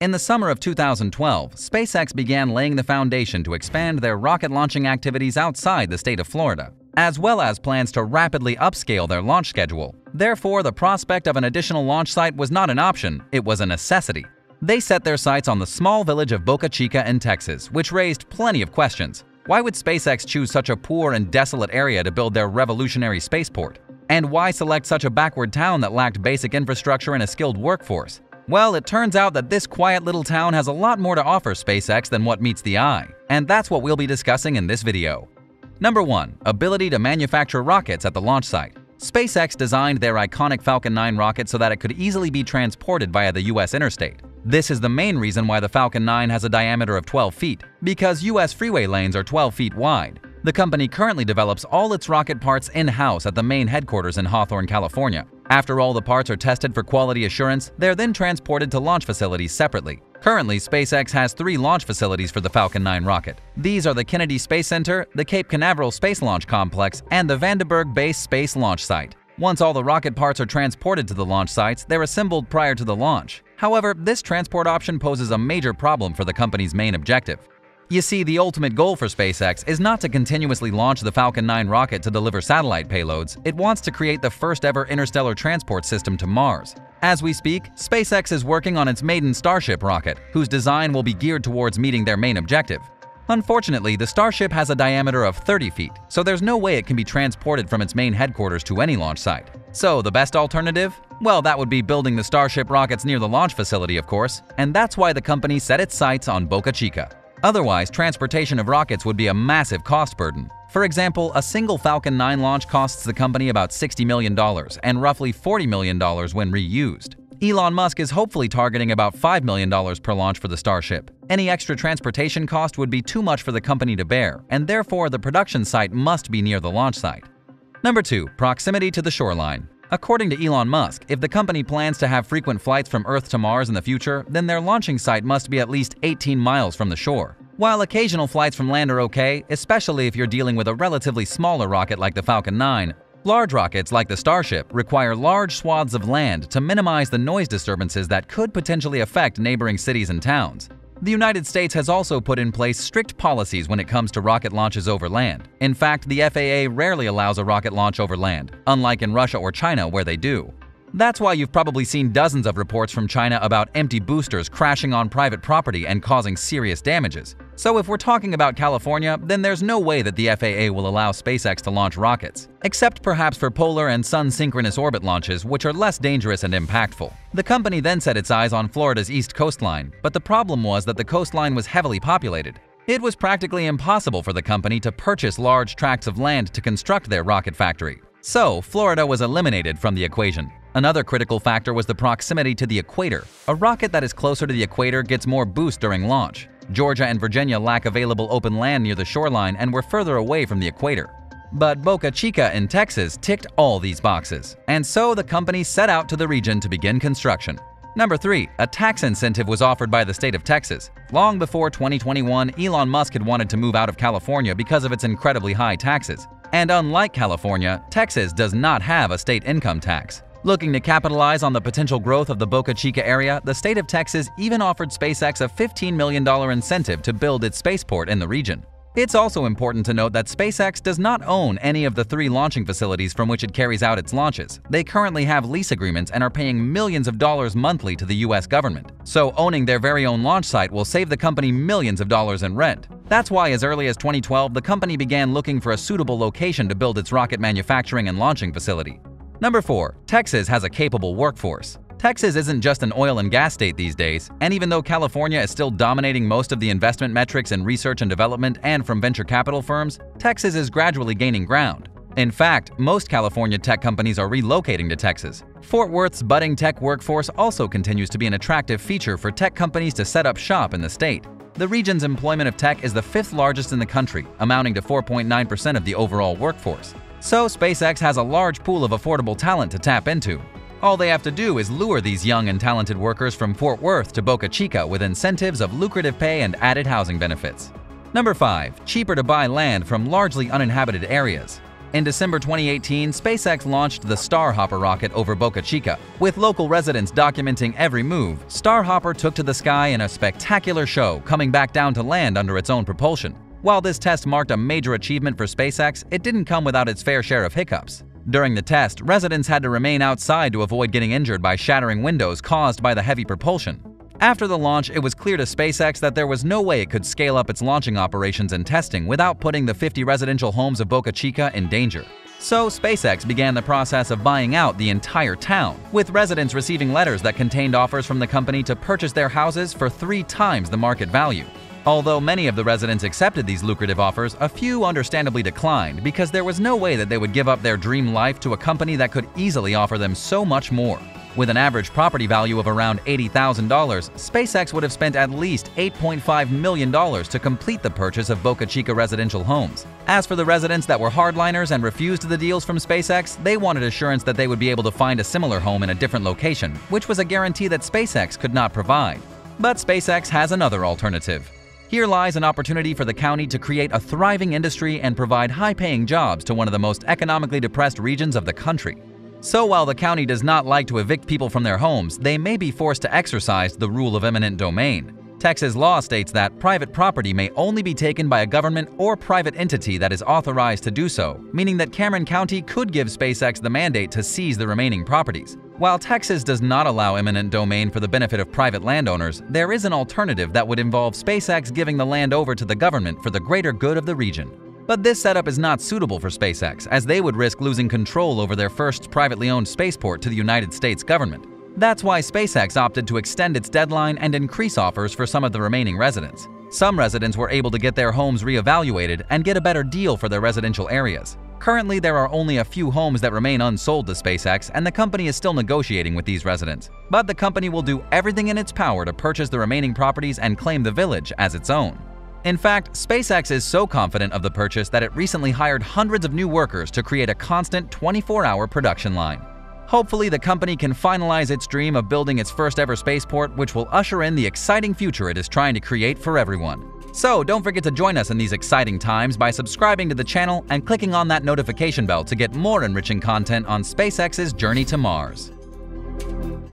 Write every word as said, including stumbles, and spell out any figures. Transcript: In the summer of two thousand twelve, SpaceX began laying the foundation to expand their rocket launching activities outside the state of Florida, as well as plans to rapidly upscale their launch schedule. Therefore, the prospect of an additional launch site was not an option, it was a necessity. They set their sights on the small village of Boca Chica in Texas, which raised plenty of questions. Why would SpaceX choose such a poor and desolate area to build their revolutionary spaceport? And why select such a backward town that lacked basic infrastructure and a skilled workforce? Well, it turns out that this quiet little town has a lot more to offer SpaceX than what meets the eye, and that's what we'll be discussing in this video. Number one. Ability to manufacture rockets at the launch site. SpaceX designed their iconic Falcon nine rocket so that it could easily be transported via the U S interstate. This is the main reason why the Falcon nine has a diameter of twelve feet, because U S freeway lanes are twelve feet wide. The company currently develops all its rocket parts in-house at the main headquarters in Hawthorne, California. After all the parts are tested for quality assurance, they're then transported to launch facilities separately. Currently, SpaceX has three launch facilities for the Falcon nine rocket. These are the Kennedy Space Center, the Cape Canaveral Space Launch Complex, and the Vandenberg Base Space Launch Site. Once all the rocket parts are transported to the launch sites, they're assembled prior to the launch. However, this transport option poses a major problem for the company's main objective. You see, the ultimate goal for SpaceX is not to continuously launch the Falcon nine rocket to deliver satellite payloads. It wants to create the first-ever interstellar transport system to Mars. As we speak, SpaceX is working on its maiden Starship rocket, whose design will be geared towards meeting their main objective. Unfortunately, the Starship has a diameter of thirty feet, so there's no way it can be transported from its main headquarters to any launch site. So, the best alternative? Well, that would be building the Starship rockets near the launch facility, of course, and that's why the company set its sights on Boca Chica. Otherwise, transportation of rockets would be a massive cost burden. For example, a single Falcon nine launch costs the company about sixty million dollars and roughly forty million dollars when reused. Elon Musk is hopefully targeting about five million dollars per launch for the Starship. Any extra transportation cost would be too much for the company to bear, and therefore the production site must be near the launch site. Number two. Proximity to the shoreline. According to Elon Musk, if the company plans to have frequent flights from Earth to Mars in the future, then their launching site must be at least eighteen miles from the shore. While occasional flights from land are okay, especially if you're dealing with a relatively smaller rocket like the Falcon nine, large rockets like the Starship require large swaths of land to minimize the noise disturbances that could potentially affect neighboring cities and towns. The United States has also put in place strict policies when it comes to rocket launches over land. In fact, the F A A rarely allows a rocket launch over land, unlike in Russia or China where they do. That's why you've probably seen dozens of reports from China about empty boosters crashing on private property and causing serious damages. So if we're talking about California, then there's no way that the F A A will allow SpaceX to launch rockets, except perhaps for polar and sun-synchronous orbit launches, which are less dangerous and impactful. The company then set its eyes on Florida's east coastline, but the problem was that the coastline was heavily populated. It was practically impossible for the company to purchase large tracts of land to construct their rocket factory. So, Florida was eliminated from the equation. Another critical factor was the proximity to the equator. A rocket that is closer to the equator gets more boost during launch. Georgia and Virginia lack available open land near the shoreline and were further away from the equator. But Boca Chica in Texas ticked all these boxes, and so the company set out to the region to begin construction. Number three. A tax incentive was offered by the state of Texas. Long before twenty twenty-one, Elon Musk had wanted to move out of California because of its incredibly high taxes. And unlike California, Texas does not have a state income tax. Looking to capitalize on the potential growth of the Boca Chica area, the state of Texas even offered SpaceX a fifteen million dollars incentive to build its spaceport in the region. It's also important to note that SpaceX does not own any of the three launching facilities from which it carries out its launches. They currently have lease agreements and are paying millions of dollars monthly to the U S government. So owning their very own launch site will save the company millions of dollars in rent. That's why as early as twenty twelve, the company began looking for a suitable location to build its rocket manufacturing and launching facility. Number four. Texas has a capable workforce. Texas isn't just an oil and gas state these days, and even though California is still dominating most of the investment metrics in research and development and from venture capital firms, Texas is gradually gaining ground. In fact, most California tech companies are relocating to Texas. Fort Worth's budding tech workforce also continues to be an attractive feature for tech companies to set up shop in the state. The region's employment of tech is the fifth largest in the country, amounting to four point nine percent of the overall workforce. So SpaceX has a large pool of affordable talent to tap into. All they have to do is lure these young and talented workers from Fort Worth to Boca Chica with incentives of lucrative pay and added housing benefits. Number five. Cheaper to buy land from largely uninhabited areas. In December twenty eighteen, SpaceX launched the Starhopper rocket over Boca Chica. With local residents documenting every move, Starhopper took to the sky in a spectacular show, coming back down to land under its own propulsion. While this test marked a major achievement for SpaceX, it didn't come without its fair share of hiccups. During the test, residents had to remain outside to avoid getting injured by shattering windows caused by the heavy propulsion. After the launch, it was clear to SpaceX that there was no way it could scale up its launching operations and testing without putting the fifty residential homes of Boca Chica in danger. So SpaceX began the process of buying out the entire town, with residents receiving letters that contained offers from the company to purchase their houses for three times the market value. Although many of the residents accepted these lucrative offers, a few understandably declined because there was no way that they would give up their dream life to a company that could easily offer them so much more. With an average property value of around eighty thousand dollars, SpaceX would have spent at least eight point five million dollars to complete the purchase of Boca Chica residential homes. As for the residents that were hardliners and refused the deals from SpaceX, they wanted assurance that they would be able to find a similar home in a different location, which was a guarantee that SpaceX could not provide. But SpaceX has another alternative. Here lies an opportunity for the county to create a thriving industry and provide high-paying jobs to one of the most economically depressed regions of the country. So while the county does not like to evict people from their homes, they may be forced to exercise the rule of eminent domain. Texas law states that private property may only be taken by a government or private entity that is authorized to do so, meaning that Cameron County could give SpaceX the mandate to seize the remaining properties. While Texas does not allow eminent domain for the benefit of private landowners, there is an alternative that would involve SpaceX giving the land over to the government for the greater good of the region. But this setup is not suitable for SpaceX, as they would risk losing control over their first privately owned spaceport to the United States government. That's why SpaceX opted to extend its deadline and increase offers for some of the remaining residents. Some residents were able to get their homes reevaluated and get a better deal for their residential areas. Currently, there are only a few homes that remain unsold to SpaceX, and the company is still negotiating with these residents. But the company will do everything in its power to purchase the remaining properties and claim the village as its own. In fact, SpaceX is so confident of the purchase that it recently hired hundreds of new workers to create a constant twenty-four hour production line. Hopefully, the company can finalize its dream of building its first-ever spaceport, which will usher in the exciting future it is trying to create for everyone. So don't forget to join us in these exciting times by subscribing to the channel and clicking on that notification bell to get more enriching content on SpaceX's journey to Mars.